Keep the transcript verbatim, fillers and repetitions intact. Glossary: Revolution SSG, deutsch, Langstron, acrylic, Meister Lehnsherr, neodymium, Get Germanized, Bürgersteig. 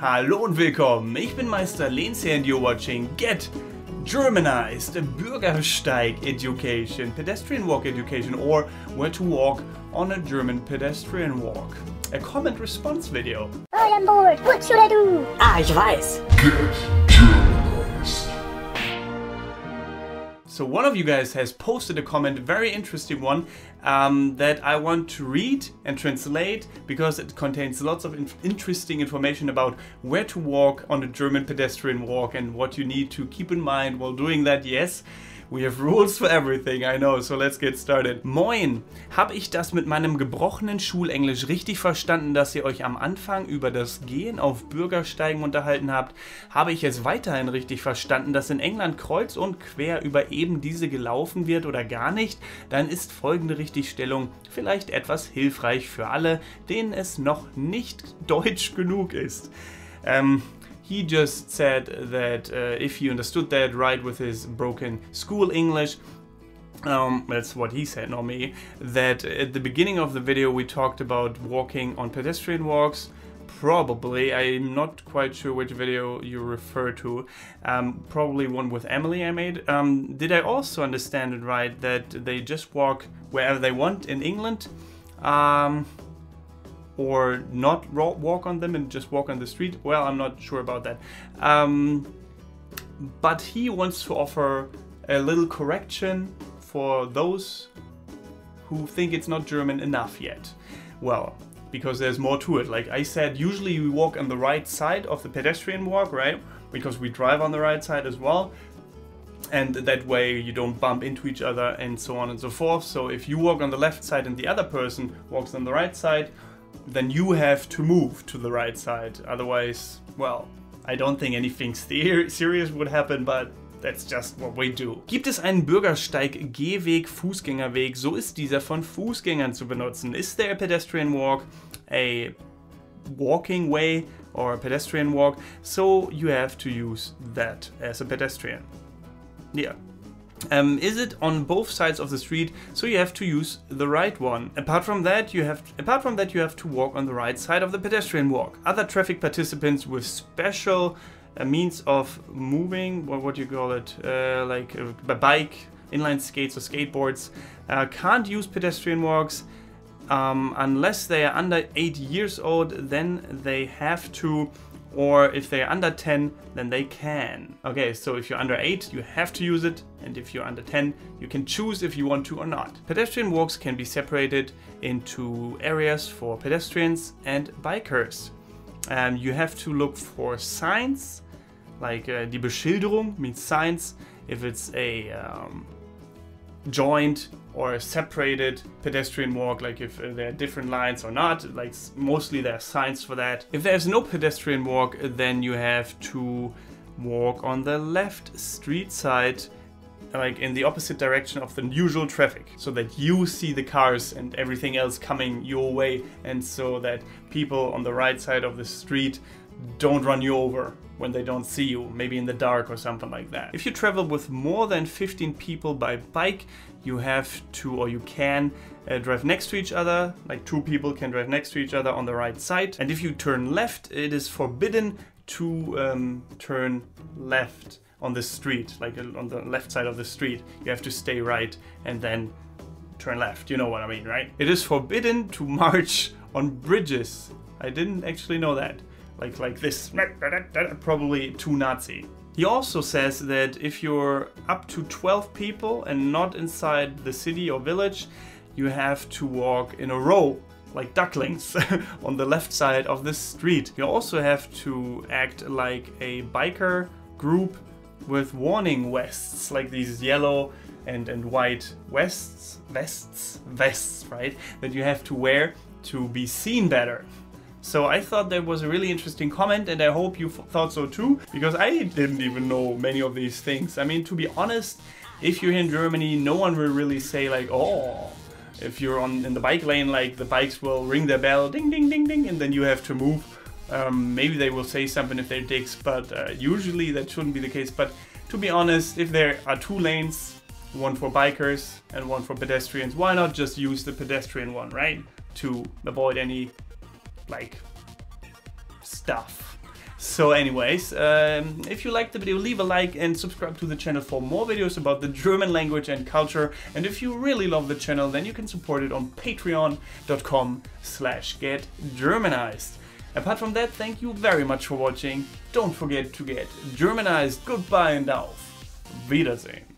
Hallo und willkommen, ich bin Meister Lehnsherr and you're watching Get Germanized, Bürgersteig Education, Pedestrian Walk Education, or where to walk on a German pedestrian walk. A comment response video. Oldenburg, what should I do? Ah, ich weiß. Get Germanized. So one of you guys has posted a comment, very interesting one, um, that I want to read and translate because it contains lots of inf interesting information about where to walk on the German pedestrian walk and what you need to keep in mind while doing that. Yes, we have rules for everything, I know, so let's get started. Moin! Hab ich das mit meinem gebrochenen Schulenglisch richtig verstanden, dass ihr euch am Anfang über das Gehen auf Bürgersteigen unterhalten habt? Habe ich es weiterhin richtig verstanden, dass in England kreuz und quer über eben diese gelaufen wird oder gar nicht? Dann ist folgende Richtigstellung vielleicht etwas hilfreich für alle, denen es noch nicht deutsch genug ist. Um, he just said that uh, if he understood that right with his broken school English, Um, that's what he said, not me, that at the beginning of the video we talked about walking on pedestrian walks. Probably, I'm not quite sure which video you refer to, um, probably one with Emily I made. Um, did I also understand it right that they just walk wherever they want in England? Um, or not walk on them and just walk on the street? Well, I'm not sure about that. Um, but he wants to offer a little correction for those who think it's not German enough yet. Well, because there's more to it. Like I said, usually we walk on the right side of the pedestrian walk, right? Because we drive on the right side as well. And that way you don't bump into each other and so on and so forth. So if you walk on the left side and the other person walks on the right side, then you have to move to the right side. Otherwise, well, I don't think anything serious would happen, but that's just what we do. Gibt es einen Bürgersteig, Gehweg, Fußgängerweg? So ist dieser von Fußgängern zu benutzen. Is there a pedestrian walk, a walking way or a pedestrian walk? So you have to use that as a pedestrian. Yeah. Um, is it on both sides of the street? So you have to use the right one. Apart from that, you have to, apart from that, you have to walk on the right side of the pedestrian walk. Other traffic participants with special a means of moving, or what do you call it, uh, like a, a bike, inline skates or skateboards, uh, can't use pedestrian walks um, unless they are under eight years old, then they have to, or if they are under ten, then they can. Okay, so if you're under eight, you have to use it, and if you're under ten, you can choose if you want to or not. Pedestrian walks can be separated into areas for pedestrians and bikers. Um, you have to look for signs, like uh, die Beschilderung means signs, if it's a um, joint or a separated pedestrian walk, like if uh, there are different lines or not, like mostly there are signs for that. If there's no pedestrian walk, then you have to walk on the left street side, like in the opposite direction of the usual traffic, so that you see the cars and everything else coming your way, and so that people on the right side of the street don't run you over when they don't see you, maybe in the dark or something like that. If you travel with more than fifteen people by bike, you have to, or you can uh, drive next to each other, like two people can drive next to each other on the right side. And if you turn left, it is forbidden to um, turn left on the street, like on the left side of the street. You have to stay right and then turn left. You know what I mean, right? It is forbidden to march on bridges. I didn't actually know that. Like like this, probably too Nazi. He also says that if you're up to twelve people and not inside the city or village, you have to walk in a row, like ducklings, on the left side of the street. You also have to act like a biker group with warning vests, like these yellow and, and white vests, vests, vests, right, that you have to wear to be seen better. So I thought that was a really interesting comment, and I hope you thought so too, because I didn't even know many of these things. I mean, to be honest, if you're in Germany, no one will really say like, oh, if you're on in the bike lane, like the bikes will ring their bell, ding, ding, ding, ding, and then you have to move. Um, maybe they will say something if they're dicks, but uh, usually that shouldn't be the case. But to be honest, if there are two lanes, one for bikers and one for pedestrians, why not just use the pedestrian one, right? To avoid any, like, stuff. So anyways, um, if you liked the video, leave a like and subscribe to the channel for more videos about the German language and culture. And if you really love the channel, then you can support it on patreon.com slash get Germanized. Apart from that, thank you very much for watching. Don't forget to get Germanized. Goodbye and auf Wiedersehen.